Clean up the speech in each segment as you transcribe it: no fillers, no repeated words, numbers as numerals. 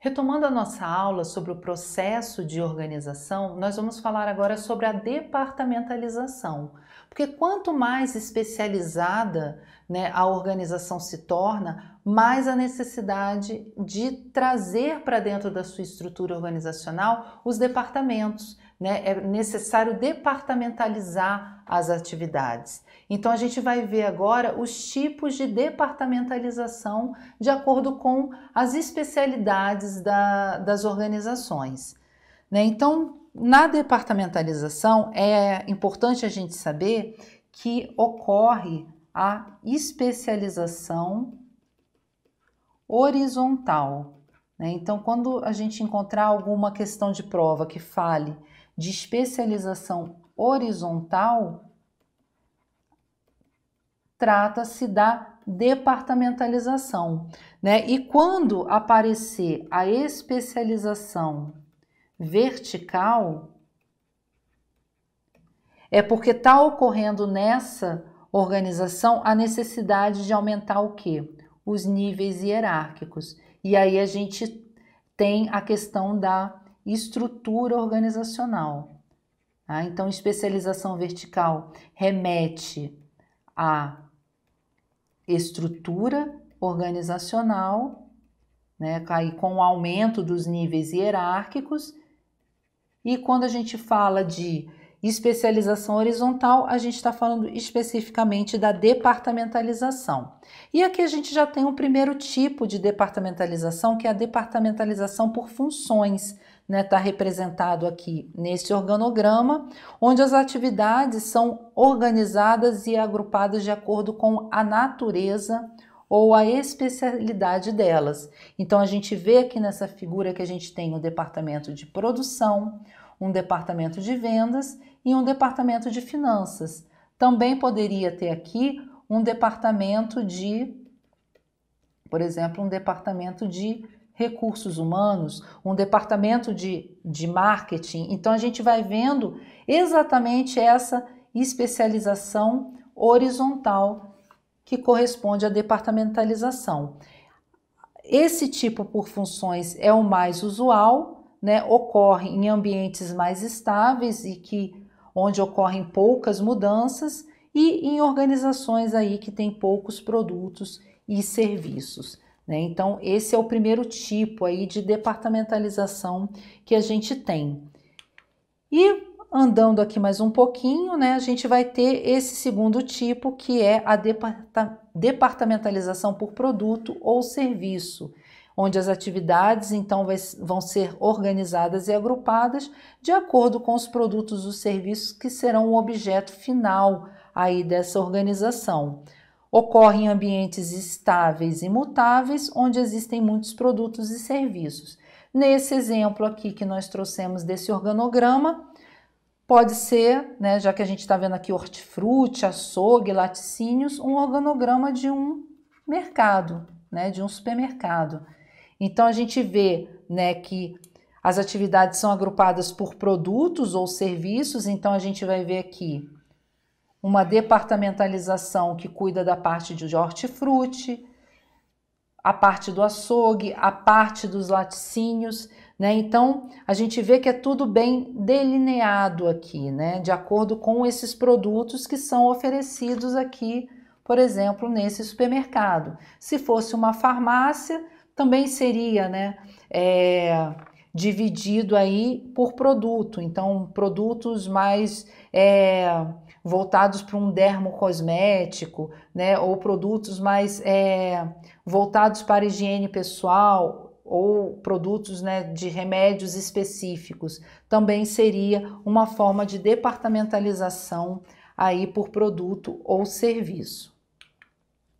Retomando a nossa aula sobre o processo de organização, nós vamos falar agora sobre a departamentalização. Porque quanto mais especializada, né, a organização se torna, mais a necessidade de trazer para dentro da sua estrutura organizacional os departamentos. Né? É necessário departamentalizar as atividades. Então a gente vai ver agora os tipos de departamentalização de acordo com as especialidades das organizações. Né? Então, na departamentalização é importante a gente saber que ocorre a especialização horizontal. Né? Então, quando a gente encontrar alguma questão de prova que fale de especialização horizontal, trata-se da departamentalização, né? E quando aparecer a especialização vertical, é porque está ocorrendo nessa organização a necessidade de aumentar o quê? Os níveis hierárquicos. E aí a gente tem a questão da estrutura organizacional. Tá? Então, especialização vertical remete à estrutura organizacional, né? Aí com o aumento dos níveis hierárquicos. E quando a gente fala de especialização horizontal, a gente está falando especificamente da departamentalização. E aqui a gente já tem o primeiro tipo de departamentalização, que é a departamentalização por funções. Está representado aqui nesse organograma, onde as atividades são organizadas e agrupadas de acordo com a natureza ou a especialidade delas. Então, a gente vê aqui nessa figura que a gente tem o departamento de produção, um departamento de vendas e um departamento de finanças. Também poderia ter aqui um departamento de, por exemplo, um departamento de recursos humanos, um departamento de marketing. Então, a gente vai vendo exatamente essa especialização horizontal que corresponde à departamentalização. Esse tipo por funções é o mais usual, né? Ocorre em ambientes mais estáveis e onde ocorrem poucas mudanças e em organizações aí que têm poucos produtos e serviços. Então, esse é o primeiro tipo aí de departamentalização que a gente tem. E andando aqui mais um pouquinho, né, a gente vai ter esse segundo tipo, que é a departamentalização por produto ou serviço, onde as atividades então vão ser organizadas e agrupadas de acordo com os produtos ou serviços que serão o objeto final aí dessa organização. Ocorre em ambientes estáveis e mutáveis, onde existem muitos produtos e serviços. Nesse exemplo aqui que nós trouxemos desse organograma, pode ser, né, já que a gente está vendo aqui hortifruti, açougue, laticínios, um organograma de um mercado, né, de um supermercado. Então, a gente vê, né, que as atividades são agrupadas por produtos ou serviços, então a gente vai ver aqui uma departamentalização que cuida da parte de hortifruti, a parte do açougue, a parte dos laticínios, né? Então, a gente vê que é tudo bem delineado aqui, né? De acordo com esses produtos que são oferecidos aqui, por exemplo, nesse supermercado. Se fosse uma farmácia, também seria, né? Dividido aí por produto. Então, produtos mais voltados para um dermocosmético, né, ou produtos mais voltados para higiene pessoal, ou produtos, né, de remédios específicos. Também seria uma forma de departamentalização aí por produto ou serviço.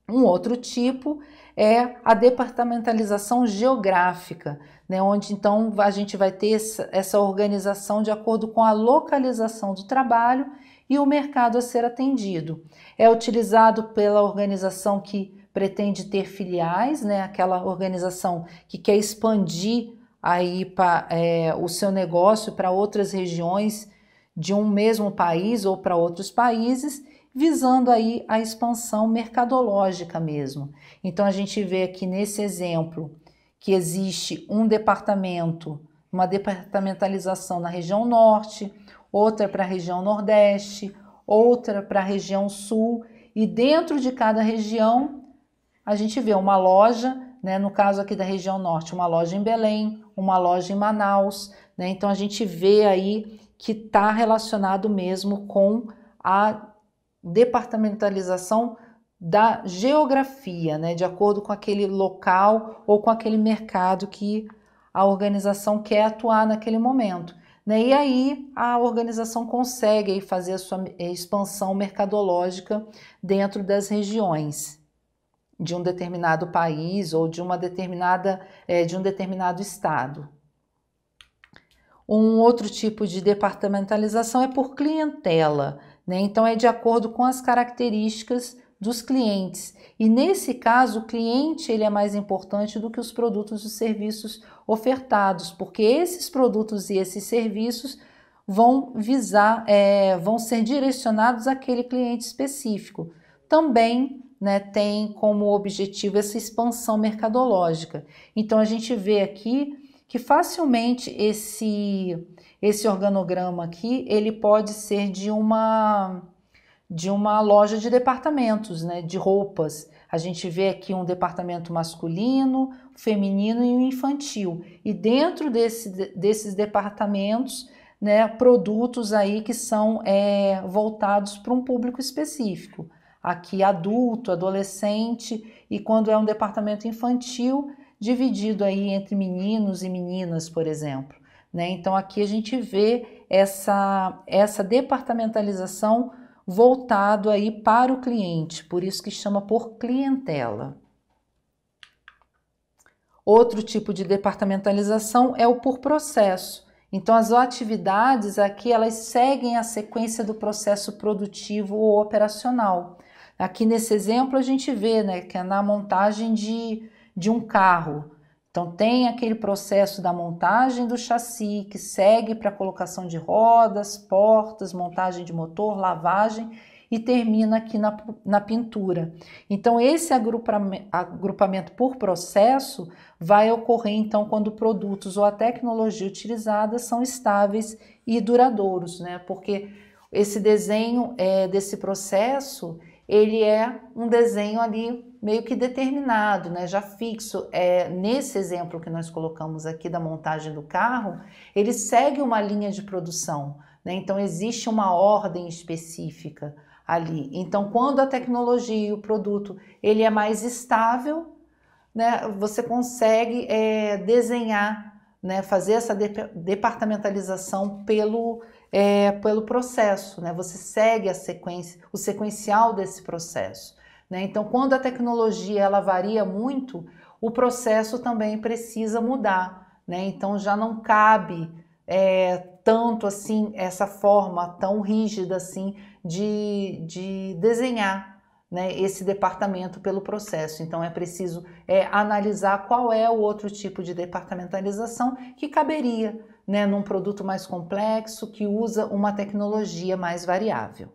Um outro tipo é a departamentalização geográfica, né, onde então a gente vai ter essa organização de acordo com a localização do trabalho e o mercado a ser atendido. É utilizado pela organização que pretende ter filiais, né, aquela organização que quer expandir aí o seu negócio para outras regiões de um mesmo país ou para outros países, visando aí a expansão mercadológica mesmo. Então a gente vê aqui nesse exemplo que existe um departamento, uma departamentalização na região norte, outra para a região nordeste, outra para a região sul, e dentro de cada região a gente vê uma loja, né, no caso aqui da região norte, uma loja em Belém, uma loja em Manaus, né, então a gente vê aí que está relacionado mesmo com a departamentalização da geografia, né, de acordo com aquele local ou com aquele mercado que a organização quer atuar naquele momento, né? E aí a organização consegue aí fazer a sua expansão mercadológica dentro das regiões de um determinado país ou de uma determinada de um determinado estado. Um outro tipo de departamentalização é por clientela, né? Então é de acordo com as características dos clientes, e nesse caso o cliente ele é mais importante do que os produtos e serviços ofertados, porque esses produtos e esses serviços vão visar, vão ser direcionados àquele cliente específico. Também, né, tem como objetivo essa expansão mercadológica. Então a gente vê aqui que facilmente esse organograma aqui, ele pode ser de uma loja de departamentos, né, de roupas. A gente vê aqui um departamento masculino, feminino e um infantil. E dentro desses departamentos, né, produtos aí que são voltados para um público específico. Aqui adulto, adolescente, e quando é um departamento infantil, dividido aí entre meninos e meninas, por exemplo, né? Então aqui a gente vê essa departamentalização voltado aí para o cliente, por isso que chama por clientela. Outro tipo de departamentalização é o por processo. Então as atividades aqui elas seguem a sequência do processo produtivo ou operacional. Aqui nesse exemplo a gente vê, né, que é na montagem de um carro. Então tem aquele processo da montagem do chassi que segue para a colocação de rodas, portas, montagem de motor, lavagem e termina aqui na pintura. Então esse agrupamento por processo vai ocorrer então quando produtos ou a tecnologia utilizada são estáveis e duradouros, né? Porque esse desenho desse processo, ele é um desenho ali meio que determinado, né, já fixo. Nesse exemplo que nós colocamos aqui da montagem do carro, ele segue uma linha de produção, né, então existe uma ordem específica ali. Então quando a tecnologia e o produto ele é mais estável, né, você consegue desenhar, né, fazer essa departamentalização pelo processo, né, você segue a sequência, o sequencial desse processo. Então, quando a tecnologia ela varia muito, o processo também precisa mudar, né? Então, já não cabe tanto assim essa forma tão rígida assim de desenhar, né, esse departamento pelo processo. Então, é preciso analisar qual é o outro tipo de departamentalização que caberia, né, num produto mais complexo que usa uma tecnologia mais variável.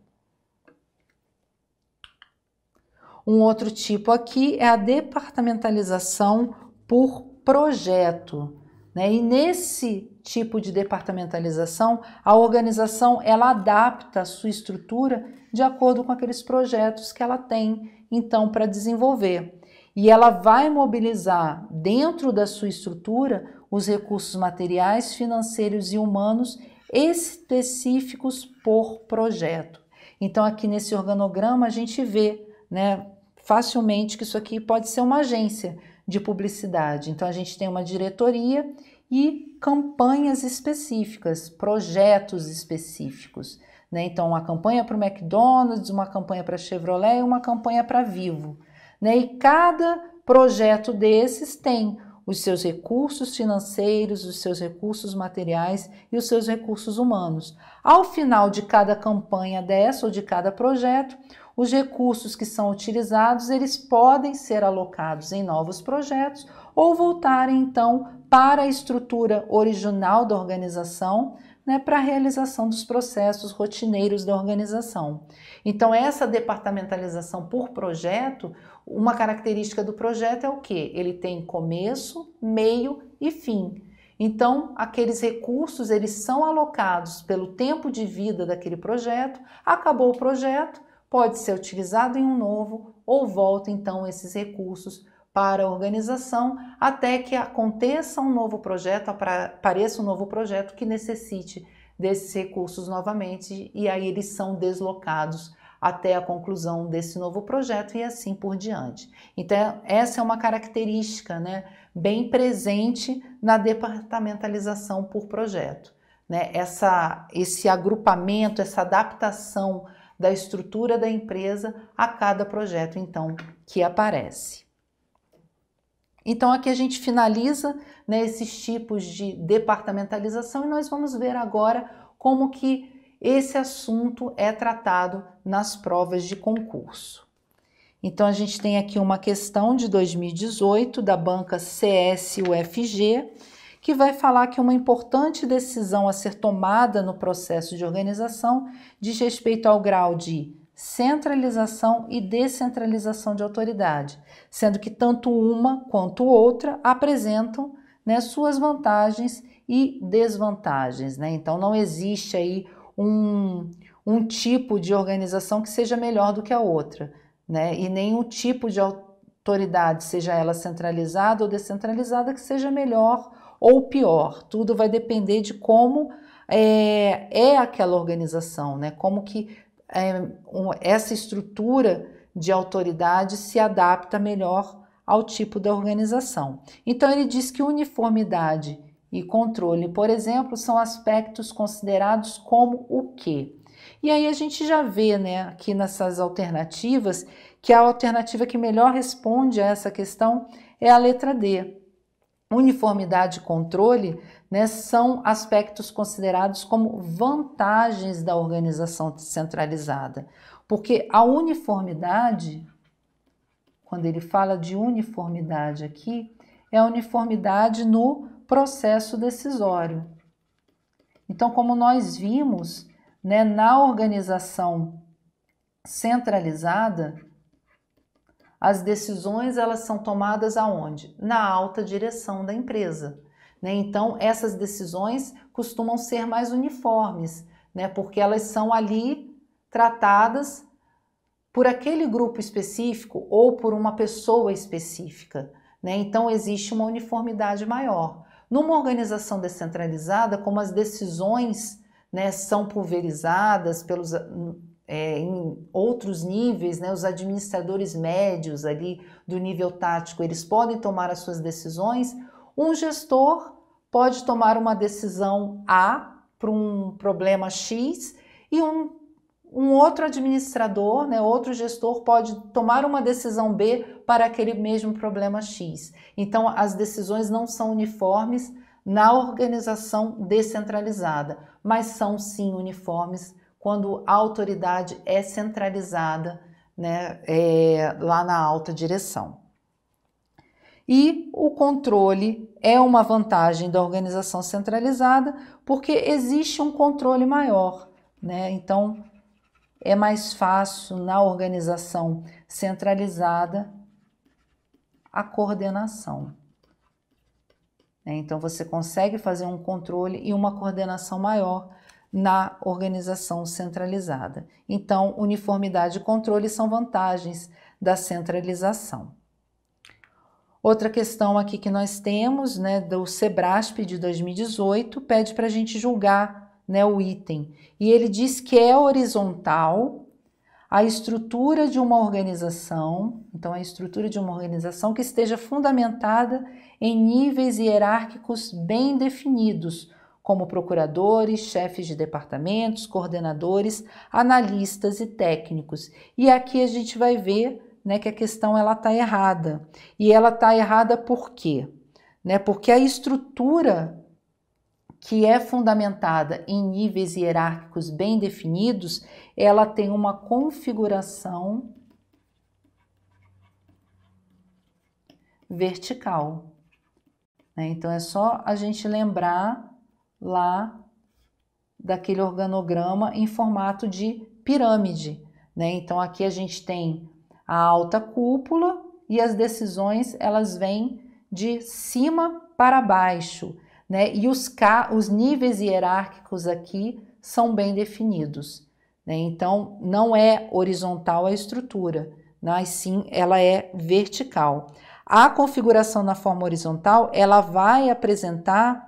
Um outro tipo aqui é a departamentalização por projeto, né? E nesse tipo de departamentalização, a organização ela adapta a sua estrutura de acordo com aqueles projetos que ela tem, então, para desenvolver. E ela vai mobilizar dentro da sua estrutura os recursos materiais, financeiros e humanos específicos por projeto. Então, aqui nesse organograma, a gente vê, né, facilmente que isso aqui pode ser uma agência de publicidade. Então a gente tem uma diretoria e campanhas específicas, projetos específicos, né? Então uma campanha para o McDonald's, uma campanha para a Chevrolet e uma campanha para Vivo, né? E cada projeto desses tem os seus recursos financeiros, os seus recursos materiais e os seus recursos humanos. Ao final de cada campanha dessa ou de cada projeto, os recursos que são utilizados, eles podem ser alocados em novos projetos ou voltarem então para a estrutura original da organização né, para a realização dos processos rotineiros da organização. Então, essa departamentalização por projeto, uma característica do projeto é o quê? Ele tem começo, meio e fim. Então, aqueles recursos, eles são alocados pelo tempo de vida daquele projeto, acabou o projeto, pode ser utilizado em um novo, ou volta então esses recursos para a organização até que aconteça um novo projeto, apareça um novo projeto que necessite desses recursos novamente, e aí eles são deslocados até a conclusão desse novo projeto e assim por diante. Então, essa é uma característica, né, bem presente na departamentalização por projeto, né? Esse agrupamento, essa adaptação da estrutura da empresa a cada projeto, então, que aparece. Então, aqui a gente finaliza, né, esses tipos de departamentalização e nós vamos ver agora como que esse assunto é tratado nas provas de concurso. Então, a gente tem aqui uma questão de 2018 da banca CSUFG, que vai falar que uma importante decisão a ser tomada no processo de organização diz respeito ao grau de centralização e descentralização de autoridade, sendo que tanto uma quanto outra apresentam, né, suas vantagens e desvantagens, né? Então, não existe aí um tipo de organização que seja melhor do que a outra, né? E nenhum tipo de autoridade, seja ela centralizada ou descentralizada, que seja melhor ou pior. Tudo vai depender de como é aquela organização, né? Como que essa estrutura de autoridade se adapta melhor ao tipo da organização. Então, ele diz que uniformidade e controle, por exemplo, são aspectos considerados como o quê? E aí a gente já vê, né, aqui nessas alternativas, que a alternativa que melhor responde a essa questão é a letra D. Uniformidade e controle, né, são aspectos considerados como vantagens da organização centralizada, porque a uniformidade, quando ele fala de uniformidade aqui, é a uniformidade no processo decisório. Então, como nós vimos, né, na organização centralizada, as decisões elas são tomadas aonde? Na alta direção da empresa, né? Então, essas decisões costumam ser mais uniformes, né, porque elas são ali tratadas por aquele grupo específico ou por uma pessoa específica, né? Então, existe uma uniformidade maior. Numa organização descentralizada, como as decisões, né, são pulverizadas pelos, em outros níveis, né, os administradores médios ali do nível tático, eles podem tomar as suas decisões. Um gestor pode tomar uma decisão A para um problema X e um outro administrador, né, outro gestor pode tomar uma decisão B para aquele mesmo problema X. Então, as decisões não são uniformes na organização descentralizada, mas são sim uniformes quando a autoridade é centralizada, né, lá na alta direção. E o controle é uma vantagem da organização centralizada porque existe um controle maior, né? Então, é mais fácil na organização centralizada a coordenação. Então, você consegue fazer um controle e uma coordenação maior na organização centralizada. Então, uniformidade e controle são vantagens da centralização. Outra questão aqui que nós temos, né, do SEBRASP de 2018, pede para a gente julgar, né, o item. E ele diz que é horizontal a estrutura de uma organização, então a estrutura de uma organização que esteja fundamentada em níveis hierárquicos bem definidos, como procuradores, chefes de departamentos, coordenadores, analistas e técnicos. E aqui a gente vai ver, né, que a questão está errada. E ela está errada por quê? Né, porque a estrutura que é fundamentada em níveis hierárquicos bem definidos, ela tem uma configuração vertical, né? Então, é só a gente lembrar lá daquele organograma em formato de pirâmide, né? Então aqui a gente tem a alta cúpula e as decisões elas vêm de cima para baixo, né? E os níveis hierárquicos aqui são bem definidos, né? Então não é horizontal a estrutura, mas sim ela é vertical. A configuração na forma horizontal ela vai apresentar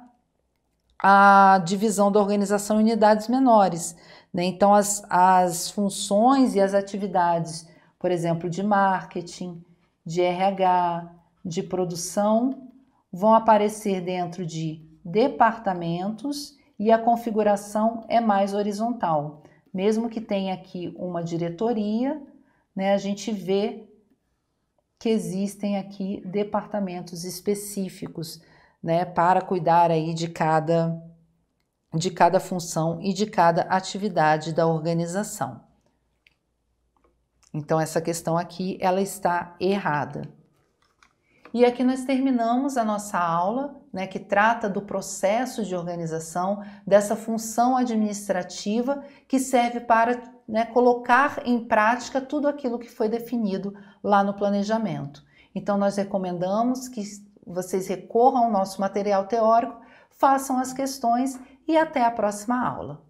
a divisão da organização em unidades menores, né? Então as funções e as atividades, por exemplo, de marketing, de RH, de produção, vão aparecer dentro de departamentos e a configuração é mais horizontal. Mesmo que tenha aqui uma diretoria, né, a gente vê que existem aqui departamentos específicos, né, para cuidar aí de cada função e de cada atividade da organização. Então essa questão aqui ela está errada. E aqui nós terminamos a nossa aula, né, que trata do processo de organização, dessa função administrativa que serve para, né, colocar em prática tudo aquilo que foi definido lá no planejamento. Então nós recomendamos que vocês recorram ao nosso material teórico, façam as questões e até a próxima aula.